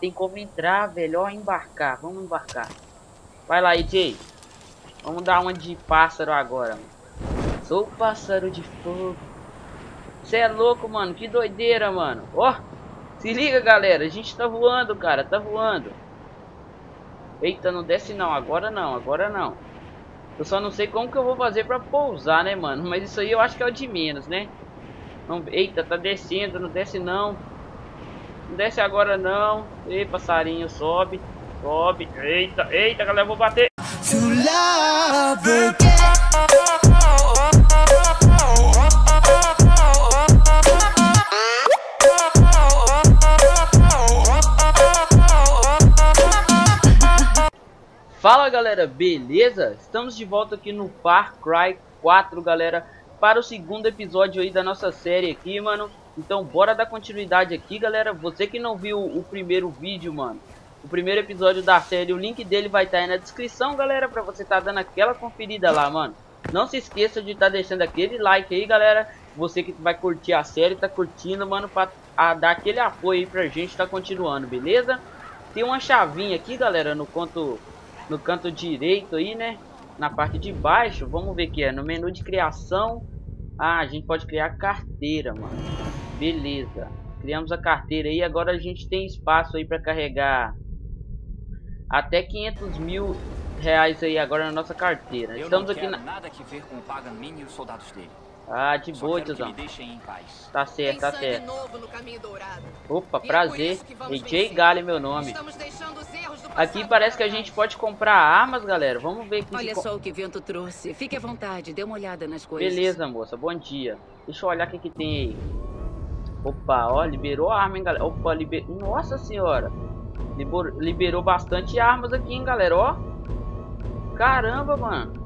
Tem como entrar, velho. Ó, embarcar. Vamos embarcar. Vai lá, EJ. Vamos dar uma de pássaro agora, mano. Sou pássaro de fogo. Cê é louco, mano. Que doideira, mano. Ó, se liga, galera. A gente tá voando, cara. Tá voando. Eita, não desce não. Agora não. Agora não. Eu só não sei como que eu vou fazer pra pousar, né, mano? Mas isso aí eu acho que é o de menos, né? Não, eita, tá descendo. Não desce não. Não desce agora não. Ei, passarinho, sobe. Sobe. Eita, eita, galera, eu vou bater. Fala, galera, beleza? Estamos de volta aqui no Far Cry 4, galera, para o segundo episódio aí da nossa série aqui, mano. Então bora dar continuidade aqui, galera. Você que não viu o primeiro vídeo, mano, o primeiro episódio da série, o link dele vai estar aí na descrição, galera, pra você tá dando aquela conferida lá, mano. Não se esqueça de tá deixando aquele like aí, galera. Você que vai curtir a série, tá curtindo, mano, pra dar aquele apoio aí pra gente tá continuando, beleza? Tem uma chavinha aqui, galera, no canto direito aí, né? Na parte de baixo, vamos ver que é no menu de criação. Ah, a gente pode criar carteira, mano. Beleza. Criamos a carteira aí, agora a gente tem espaço aí pra carregar até 500 mil reais aí agora na nossa carteira. Eu estamos aqui na... nada que ver com o Pagan Min e os soldados dele. Ah, de boa, tiozão. Tá certo, tá certo. Novo no caminho dourado. Opa, prazer. Ajay Ghale, meu nome. Aqui parece que a gente pode comprar armas, galera. Vamos ver aqui. Olha só o que o vento trouxe. Fique à vontade, dê uma olhada nas coisas. Beleza, moça. Bom dia. Deixa eu olhar o que que tem aí. Opa, ó, liberou arma, hein, galera. Opa, liberou. Nossa senhora. Liberou bastante armas aqui, hein, galera, ó. Caramba, mano.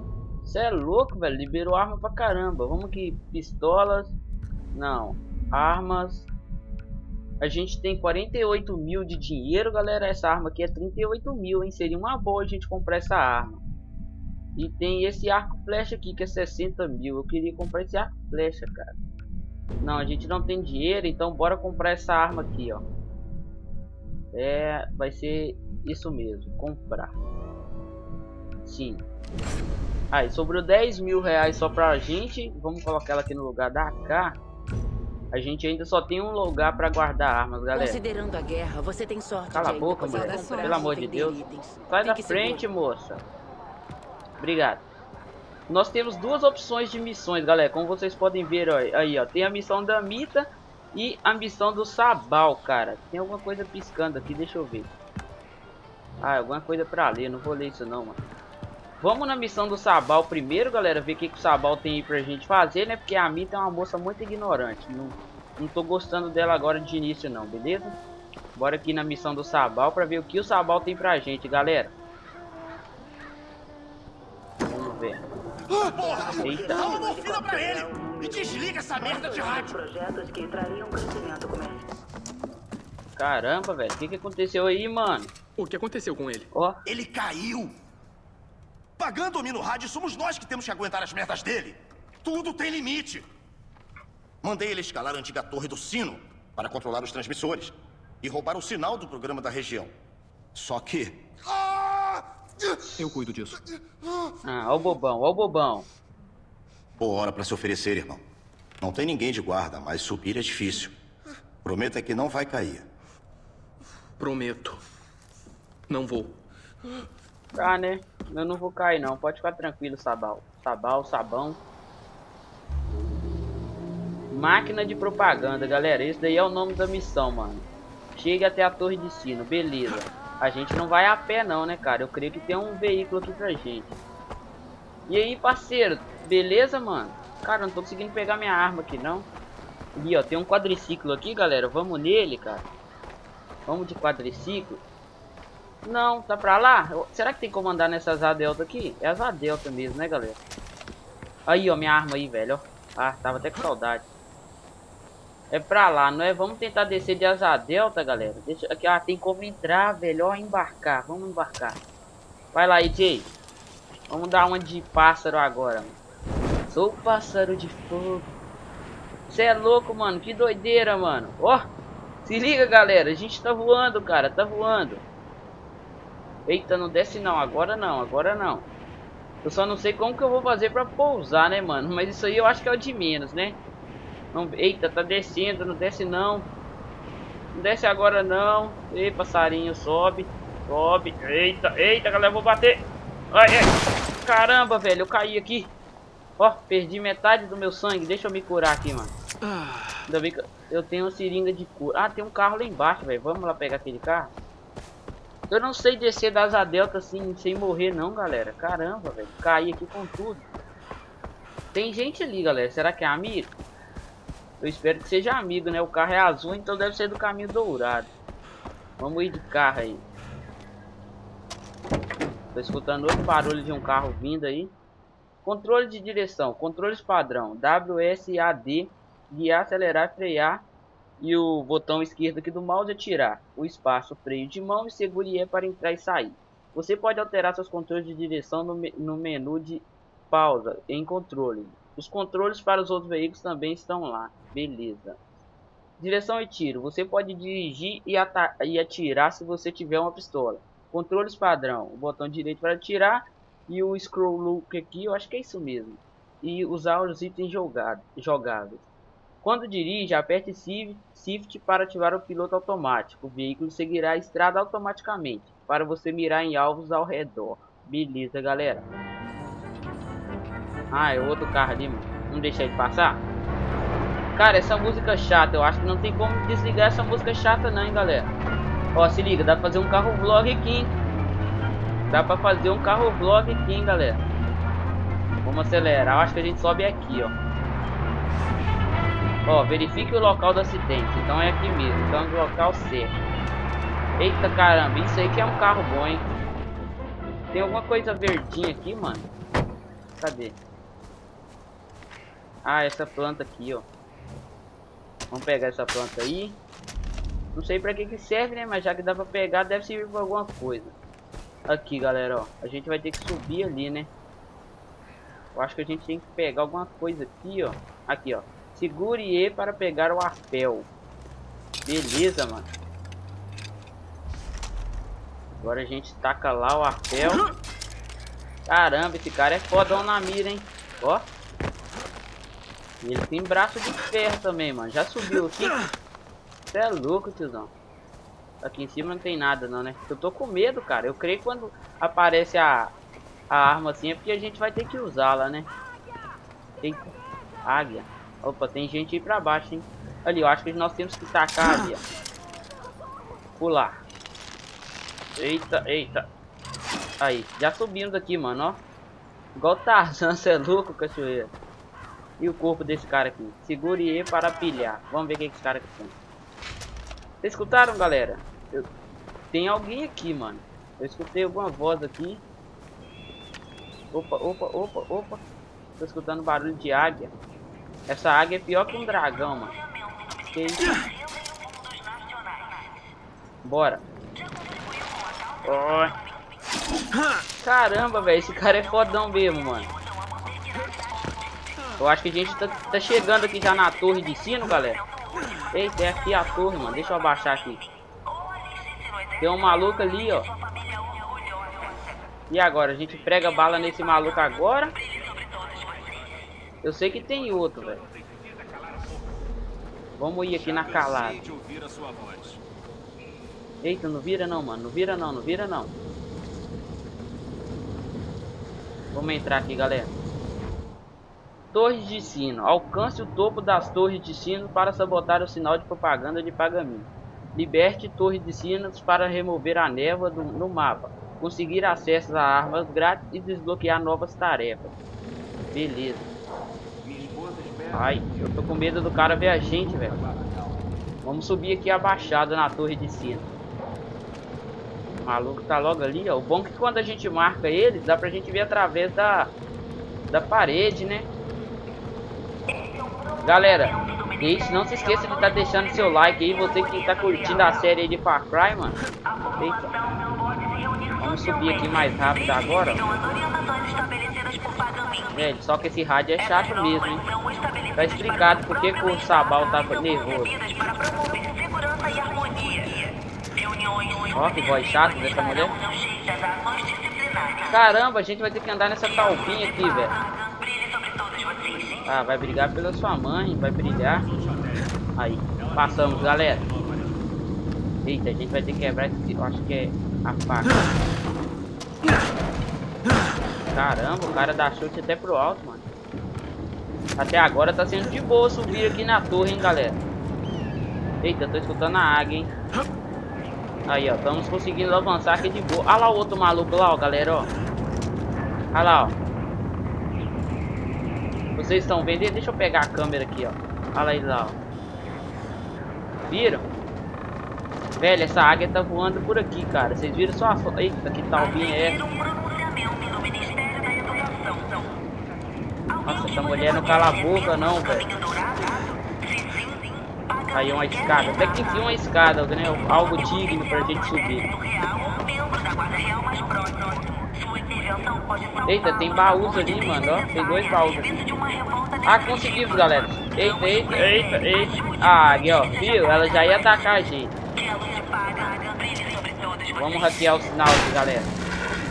Você é louco, velho. Liberou arma pra caramba. Vamos aqui, pistolas. Não, armas. A gente tem 48 mil de dinheiro, galera. Essa arma aqui é 38 mil, hein. Seria uma boa a gente comprar essa arma. E tem esse arco flecha aqui, que é 60 mil. Eu queria comprar esse arco flecha, cara. Não, a gente não tem dinheiro, então bora comprar essa arma aqui, ó. É, vai ser isso mesmo, comprar. Sim. Aí, sobrou 10 mil reais só pra gente. Vamos colocar ela aqui no lugar da AK. A gente ainda só tem um lugar pra guardar armas, galera. Considerando a guerra, você tem sorte. Cala a boca, mulher. Pelo amor de Deus. Sai da frente, moça. Obrigado. Nós temos duas opções de missões, galera. Como vocês podem ver, ó, aí, ó, tem a missão da Amita e a missão do Sabal, cara. Tem alguma coisa piscando aqui, deixa eu ver. Ah, alguma coisa pra ler, não vou ler isso não, mano. Vamos na missão do Sabal primeiro, galera, ver o que que o Sabal tem aí pra gente fazer, né? Porque a Amita é uma moça muito ignorante, não tô gostando dela agora de início não, beleza? Bora aqui na missão do Sabal pra ver o que o Sabal tem pra gente, galera. Vamos ver. Eita. Dá uma fila pra ele e desliga essa merda de rádio. Projetos que trariam crescimento comercial. Caramba, velho, o que que aconteceu aí, mano? O que aconteceu com ele? Ó, ele caiu. Pagando o Mino Rádio, somos nós que temos que aguentar as merdas dele. Tudo tem limite. Mandei ele escalar a antiga torre do sino para controlar os transmissores e roubar o sinal do programa da região. Só que... eu cuido disso. Ah, ó o bobão, ó o bobão. Boa hora pra se oferecer, irmão. Não tem ninguém de guarda, mas subir é difícil. Prometa que não vai cair. Prometo. Não vou. Tá, né? Eu não vou cair, não. Pode ficar tranquilo, Sabal. Sabal, sabão. Máquina de propaganda, galera. Esse daí é o nome da missão, mano. Chega até a torre de sino, beleza. A gente não vai a pé não, né, cara? Eu creio que tem um veículo aqui pra gente. E aí, parceiro? Beleza, mano? Cara, eu não tô conseguindo pegar minha arma aqui, não. E, ó, tem um quadriciclo aqui, galera. Vamos nele, cara. Vamos de quadriciclo. Não, tá pra lá? Será que tem como andar nessa Azadelta aqui? É Azadelta mesmo, né, galera? Aí, ó, minha arma aí, velho, ó. Ah, tava até com saudade. É pra lá, não é? Vamos tentar descer de Azadelta, galera. Deixa aqui, ah, tem como entrar, velho. Ó, embarcar. Vamos embarcar. Vai lá, EJ. Vamos dar uma de pássaro agora, mano. Sou pássaro de fogo. Você é louco, mano. Que doideira, mano. Ó, Se liga, galera, a gente tá voando, cara, tá voando. Eita, não desce não, agora não, agora não. Eu só não sei como que eu vou fazer pra pousar, né, mano? Mas isso aí eu acho que é o de menos, né? Não, eita, tá descendo, não desce não. Não desce agora não. Ei, passarinho, sobe, sobe. Eita, eita, galera, eu vou bater. Ai, ai. Caramba, velho, eu caí aqui. Ó, perdi metade do meu sangue, deixa eu me curar aqui, mano. Ainda bem que eu tenho uma seringa de cura. Ah, tem um carro lá embaixo, velho. Vamos lá pegar aquele carro. Eu não sei descer da Azadelta assim, sem morrer não, galera. Caramba, velho. Caí aqui com tudo. Tem gente ali, galera. Será que é amigo? Eu espero que seja amigo, né? O carro é azul, então deve ser do caminho dourado. Vamos ir de carro aí. Tô escutando outro barulho de um carro vindo aí. Controle de direção. Controles padrão. WSAD. Guiar, acelerar, frear e o botão esquerdo aqui do mouse é tirar o espaço, freio de mão e segure E para entrar e sair. Você pode alterar seus controles de direção no menu de pausa, em controle. Os controles para os outros veículos também estão lá, beleza. Direção e tiro, você pode dirigir e atirar se você tiver uma pistola. Controles padrão, o botão direito para atirar e o scroll look aqui, eu acho que é isso mesmo. E usar os itens jogáveis. Quando dirige, aperte Shift para ativar o piloto automático. O veículo seguirá a estrada automaticamente, para você mirar em alvos ao redor. Beleza, galera. Ah, é outro carro ali, mano. Não deixa ele passar. Cara, essa música chata. Eu acho que não tem como desligar essa música chata não, hein, galera. Ó, se liga. Dá pra fazer um carro vlog aqui, hein? Dá pra fazer um carro vlog aqui, hein, galera. Vamos acelerar. Eu acho que a gente sobe aqui, ó. Ó, verifique o local do acidente. Então é aqui mesmo, então no local certo. Eita, caramba, isso aí que é um carro bom, hein. Tem alguma coisa verdinha aqui, mano. Cadê? Ah, essa planta aqui, ó. Vamos pegar essa planta aí. Não sei pra que serve, né, mas já que dá pra pegar, deve servir pra alguma coisa. Aqui, galera, ó, a gente vai ter que subir ali, né. Eu acho que a gente tem que pegar alguma coisa aqui, ó. Aqui, ó. Segure E para pegar o arpel. Beleza, mano. Agora a gente taca lá o arpel. Caramba, esse cara é fodão na mira, hein. Ó. Ele tem braço de ferro também, mano. Já subiu aqui. Você é louco, tiozão. Aqui em cima não tem nada não, né. Eu tô com medo, cara. Eu creio que quando aparece a arma assim é porque a gente vai ter que usá-la, né. Eita. Águia. Opa, tem gente aí pra baixo, hein? Ali, eu acho que nós temos que tacar ali, ó. Pular. Eita, eita. Aí, já subimos aqui, mano, ó. Igual Tarzan, você é louco, cachoeira. E o corpo desse cara aqui. Segure E para pilhar. Vamos ver o que esse cara aqui tem. Vocês escutaram, galera? Tem alguém aqui, mano. Eu escutei alguma voz aqui. Opa, opa, opa, opa. Tô escutando barulho de águia. Essa águia é pior que um dragão, mano. Que isso? Bora. Oh. Caramba, velho. Esse cara é fodão mesmo, mano. Eu acho que a gente tá chegando aqui já na torre de sino, galera. Eita, é aqui a torre, mano. Deixa eu abaixar aqui. Tem um maluco ali, ó. E agora? A gente prega bala nesse maluco agora? Eu sei que tem outro, velho. Vamos ir aqui na calada. Eita, não vira não, mano. Não vira não, não vira não. Vamos entrar aqui, galera. Torres de sino. Alcance o topo das torres de sino para sabotar o sinal de propaganda de Pagan Min. Liberte torres de sinos para remover a névoa no mapa. Conseguir acesso a armas grátis e desbloquear novas tarefas. Beleza. Ai, eu tô com medo do cara ver a gente, velho. Vamos subir aqui abaixado na torre de cima. O maluco tá logo ali, ó. O bom é que quando a gente marca ele, dá pra gente ver através da parede, né? Galera, gente, não se esqueça de tá deixando seu like aí. Você que tá curtindo a série aí de Far Cry, mano. Eita. Vamos subir aqui mais rápido agora, ó. Velho, só que esse rádio é chato mesmo, hein? Tá explicado porque que o Sabal tava nervoso. Ó, que voz chata dessa mulher. Caramba, a gente vai ter que andar nessa talpinha aqui, velho. Ah, vai brigar pela sua mãe, vai brigar. Aí, passamos, galera. Eita, a gente vai ter que quebrar esse... Eu acho que é a faca. Caramba, o cara dá chute até pro alto, mano. Até agora tá sendo de boa subir aqui na torre, hein, galera. Eita, tô escutando a águia, hein. Aí, ó, estamos conseguindo avançar aqui de boa. Olha lá o outro maluco lá, ó, galera, ó. Olha lá, ó. Vocês estão vendo? Deixa eu pegar a câmera aqui, ó. Olha ele lá, ó. Viram? Velho, essa águia tá voando por aqui, cara. Vocês viram só a... Eita, que talbinha é essa? Nossa, essa mulher não cala a boca, não, velho. Aí uma escada, até que enfim uma escada, né? Algo digno pra gente subir. Eita, tem baús ali, mano, ó. Tem dois baús aqui. Ah, conseguimos, galera. Eita, eita, eita, eita. Ah, aqui, ó, viu? Ela já ia atacar a gente. Vamos hackear o sinal aqui, galera.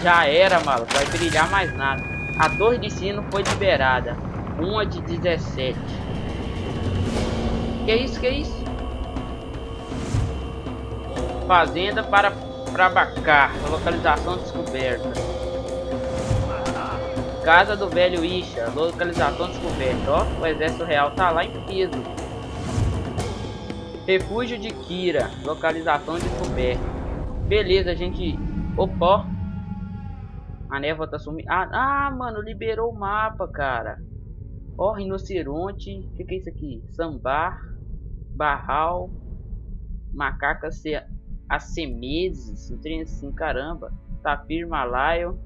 Já era, mano, vai brilhar mais nada. A torre de sino foi liberada. 1 de 17. Que isso, que isso? Fazenda para Prabacar. Localização descoberta. Casa do velho Isha. Localização descoberta. Ó, o exército real tá lá em piso. Refúgio de Kira. Localização descoberta. Beleza, gente. Opa. A névoa tá sumindo. Ah, mano, liberou o mapa, cara. Ó, rinoceronte. O que é isso aqui? Sambar. Barral, macaca acemeses, um trem assim, caramba, tapir malaio,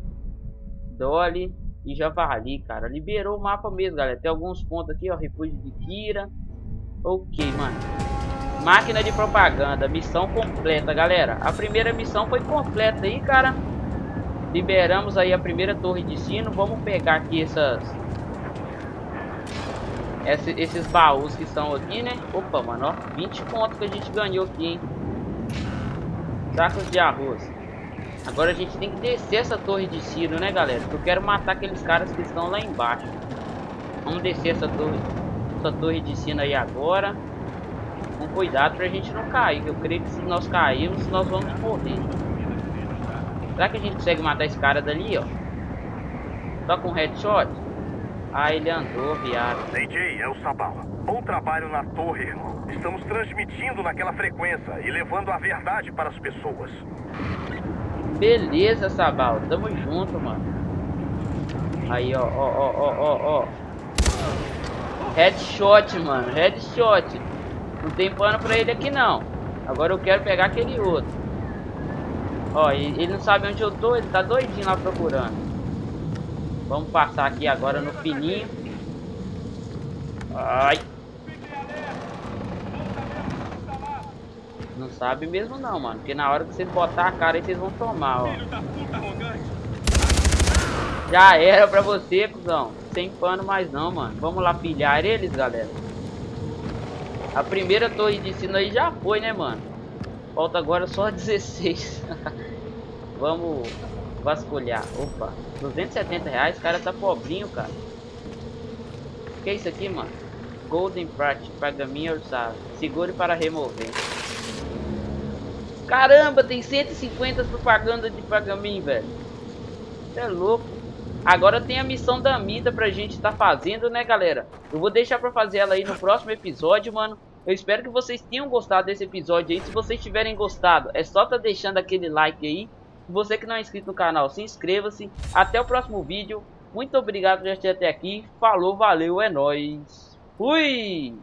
dolly e javali, cara, liberou o mapa mesmo, galera. Tem alguns pontos aqui, ó, refúgio de Kira, ok, mano. Máquina de propaganda, missão completa, galera, a primeira missão foi completa aí, cara, liberamos aí a primeira torre de sino. Vamos pegar aqui essas... Esses baús que estão aqui, né? Opa, mano, ó, 20 pontos que a gente ganhou aqui, hein? Sacos de arroz. Agora a gente tem que descer essa torre de sino, né, galera? Porque eu quero matar aqueles caras que estão lá embaixo. Vamos descer essa torre de sino aí agora. Com cuidado pra gente não cair. Eu creio que se nós cairmos, nós vamos morrer. Será que a gente consegue matar esse cara dali, ó? Só com headshot? Ah, ele andou, viado. DJ, é o Sabal. Bom trabalho na torre, irmão. Estamos transmitindo naquela frequência e levando a verdade para as pessoas. Beleza, Sabal. Tamo junto, mano. Aí, ó, ó, ó, ó, ó, ó. Headshot, mano. Headshot. Não tem pano pra ele aqui, não. Agora eu quero pegar aquele outro. Ó, ele não sabe onde eu tô. Ele tá doidinho lá procurando. Vamos passar aqui agora no fininho. Ai. Não sabe mesmo não, mano. Porque na hora que vocês botar a cara aí, vocês vão tomar, ó. Já era pra você, cuzão. Sem pano mais não, mano. Vamos lá pilhar eles, galera. A primeira torre de sino aí já foi, né, mano? Falta agora só 16. Vamos... vasculhar. Opa, R$270, cara, tá pobrinho, cara. O que é isso aqui, mano? Golden Path, paga minha orçada. Segure para remover. Caramba, tem 150 propagandas de Pagan Min, velho. É louco. Agora tem a missão da Amita pra gente tá fazendo, né, galera? Eu vou deixar pra fazer ela aí no próximo episódio, mano. Eu espero que vocês tenham gostado desse episódio aí. Se vocês tiverem gostado, é só tá deixando aquele like aí. Você que não é inscrito no canal, se inscreva-se. Até o próximo vídeo. Muito obrigado por assistir até aqui. Falou, valeu, é nóis. Fui!